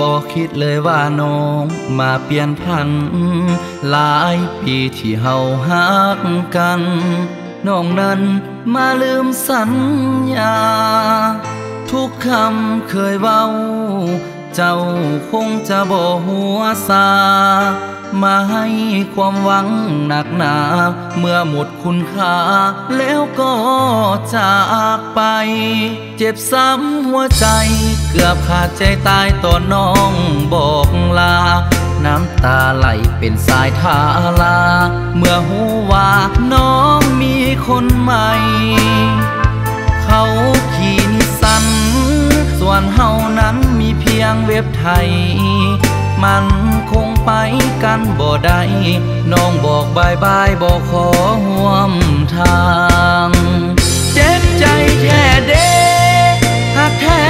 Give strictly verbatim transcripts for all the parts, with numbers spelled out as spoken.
บอกคิดเลยว่าน้องมาเปลี่ยนพันหลายปีที่เฮาฮักกันน้องนั้นมาลืมสัญญาทุกคำเคยเว้าเจ้าคงจะบ่หัวซามาให้ความหวังหนักหนาเมื่อหมดคุณค่าแล้วก็จากไปเจ็บซ้ำหัวใจเกือบขาดใจตายตอนน้องบอกลาน้ำตาไหลเป็นสายทาลาเมื่อหูว่าน้องมีคนใหม่เขาขี่นิสสันส่วนเฮานั้นมีเพียงเว็บไทยมันคงไปกันบ่ได้น้องบอกบายบายบอกขอห่วมทางเจ็บใจแท้เด้หากแท้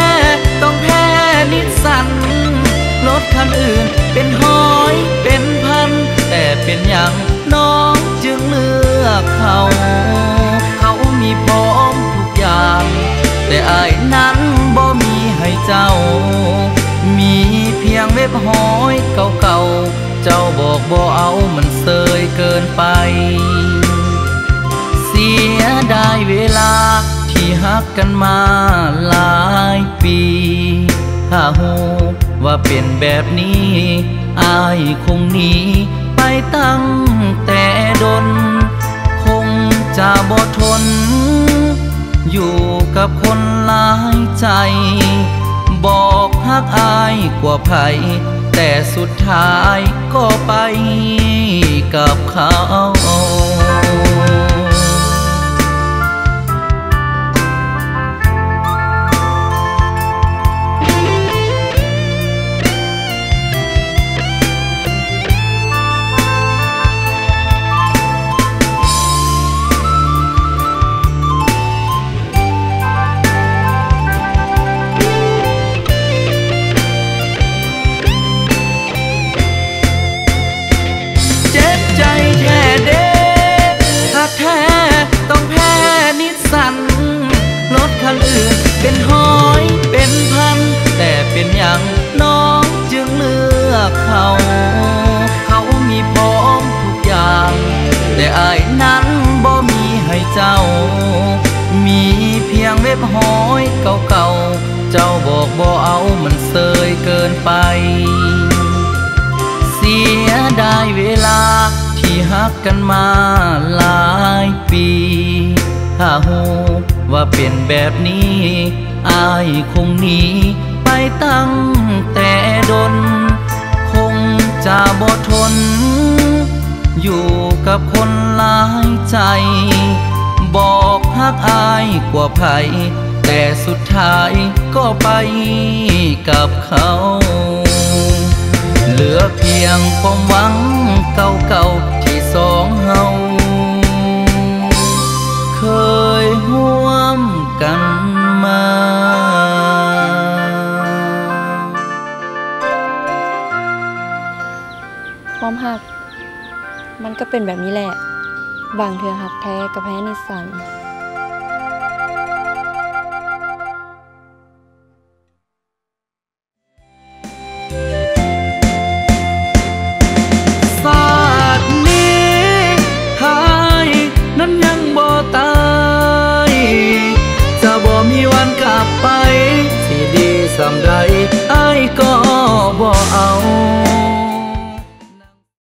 ต้องแท้นิสสันรถคันอื่นเป็นห้อยเป็นพันแต่เป็นอย่างน้องจึงเลือกเขาเขามีพร้อมทุกอย่างแต่อ้ายนั้นบ่มีให้เจ้ามีเพียงเว็บห้อยเก่าๆเจ้าบอกบ่เอามันเสยเกินไปเสียดายเวลาที่ฮักกันมาหลายปีถ้าฮู้ว่าเป็นแบบนี้อ้ายคงหนีไปตั้งแต่ดนคงจะบ่ทนอยู่กับคนหลายใจบอกฮักอ้ายกว่าไผแต่สุดท้ายก็ไปกับเขาเป็นห้อยเป็นพันแต่เป็นอย่างน้องจึงเลือกเขาเขามีพร้อมทุกอย่างแต่อ้ายนั้นบ่มีให้เจ้ามีเพียงเว็บห้อยเก่าๆเจ้าบอกบ่เอามันเสยเกินไปเสียดายเวลาที่ฮักกันมาหลายปีถ้าฮู้ว่าเป็นแบบนี้อ้ายคงหนีไปตั้งแต่ดนคงจะบ่ทนอยู่กับคนหลายใจบอกฮักอ้ายกว่าไผแต่สุดท้ายก็ไปกับเขาเหลือเพียงความหวังเก่าๆที่สองเฮาเคยห่วมกันมาความหักมันก็เป็นแบบนี้แหละบางเทื่อหักแท้กับแพ้นิสสันไปที่ดีสำใดอ้ายก็บ่เอา